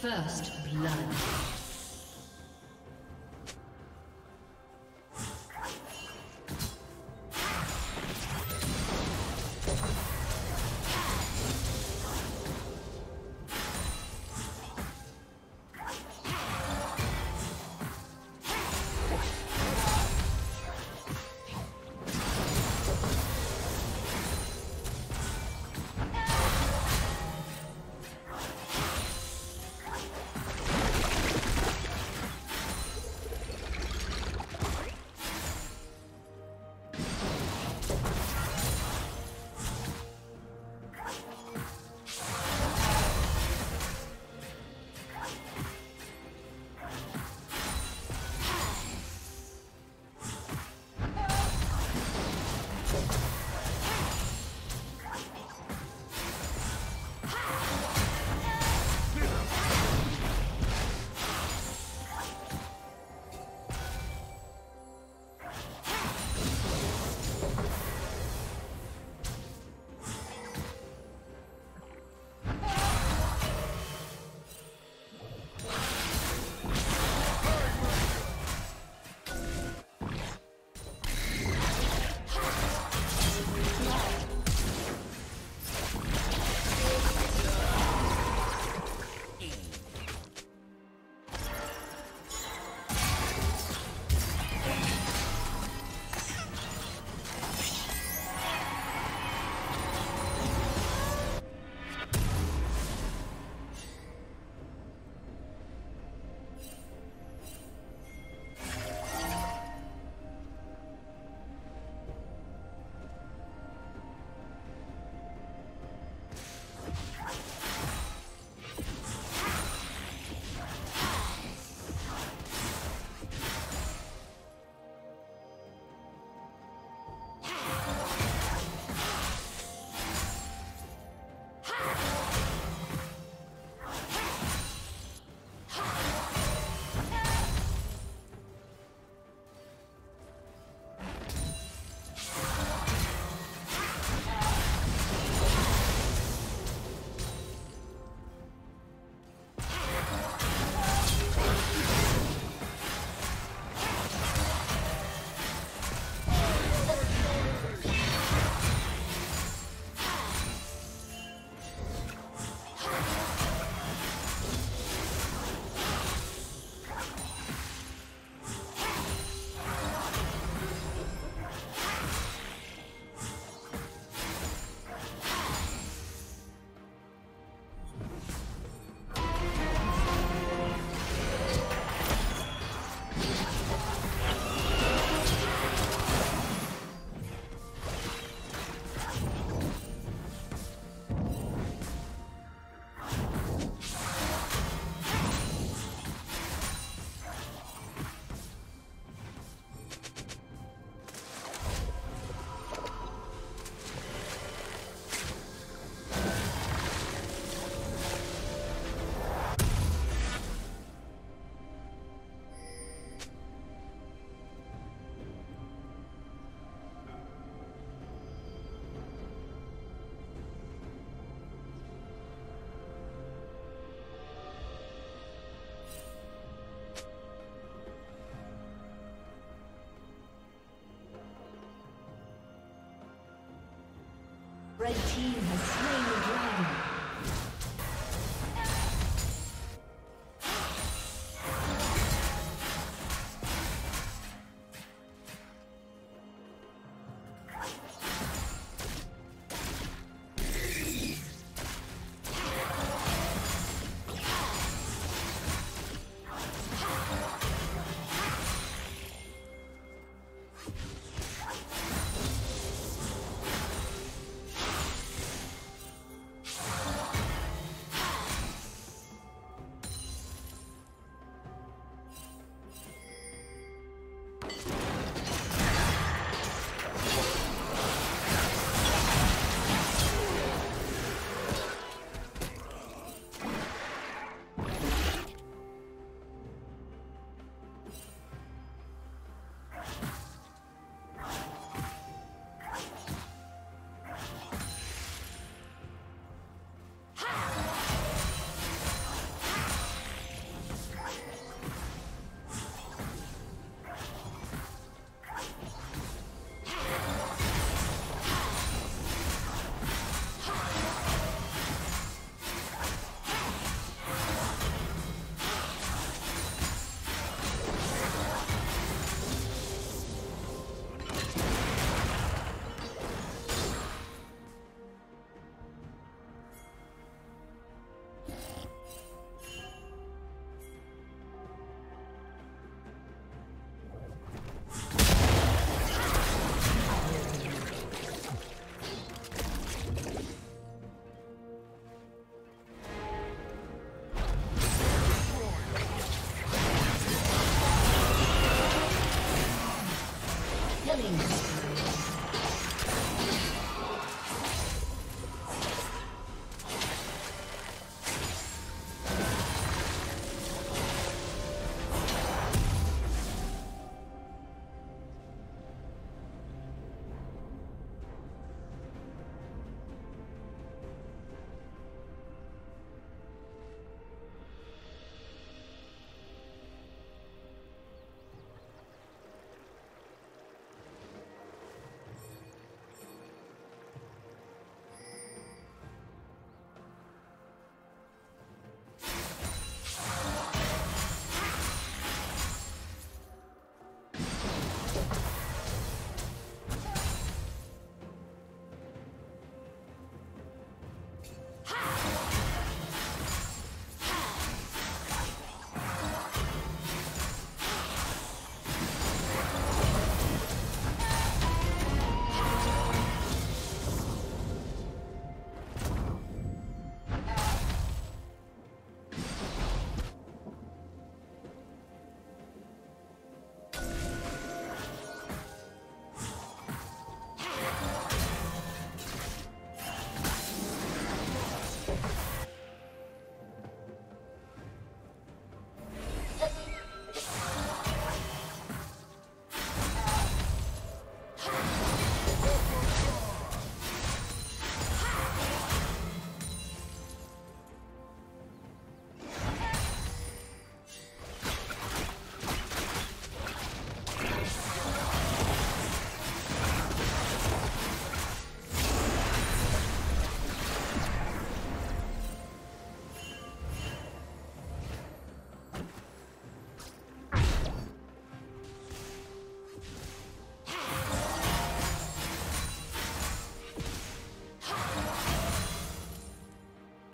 First blood. Red team has slain the dragon.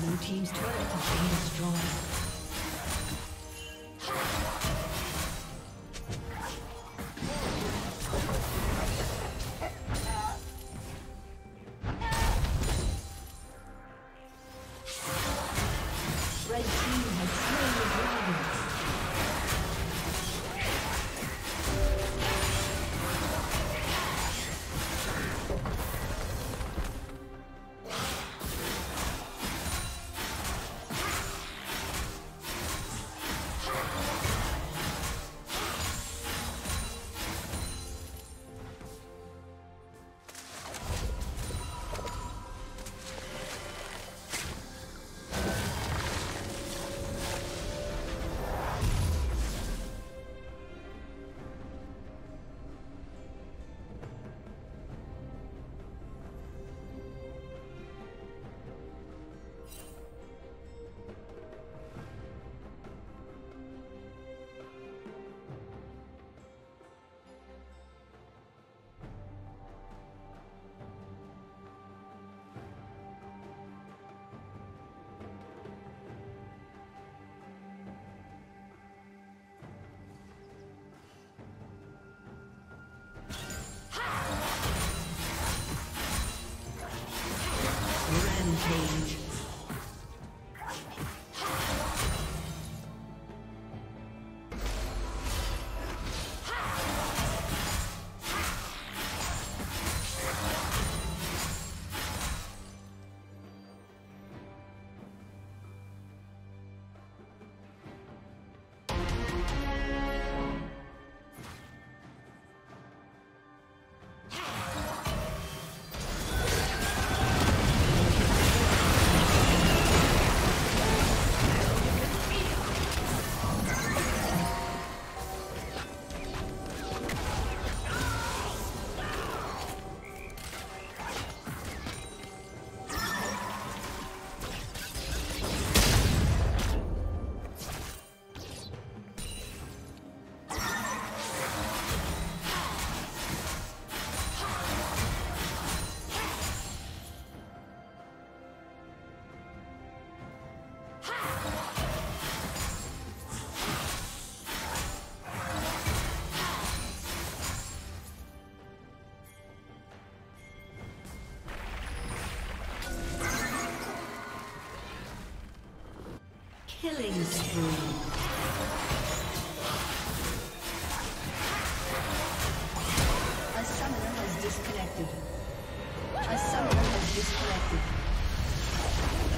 Blue team's turret has been destroyed. Page. Killing spree. A summoner has disconnected.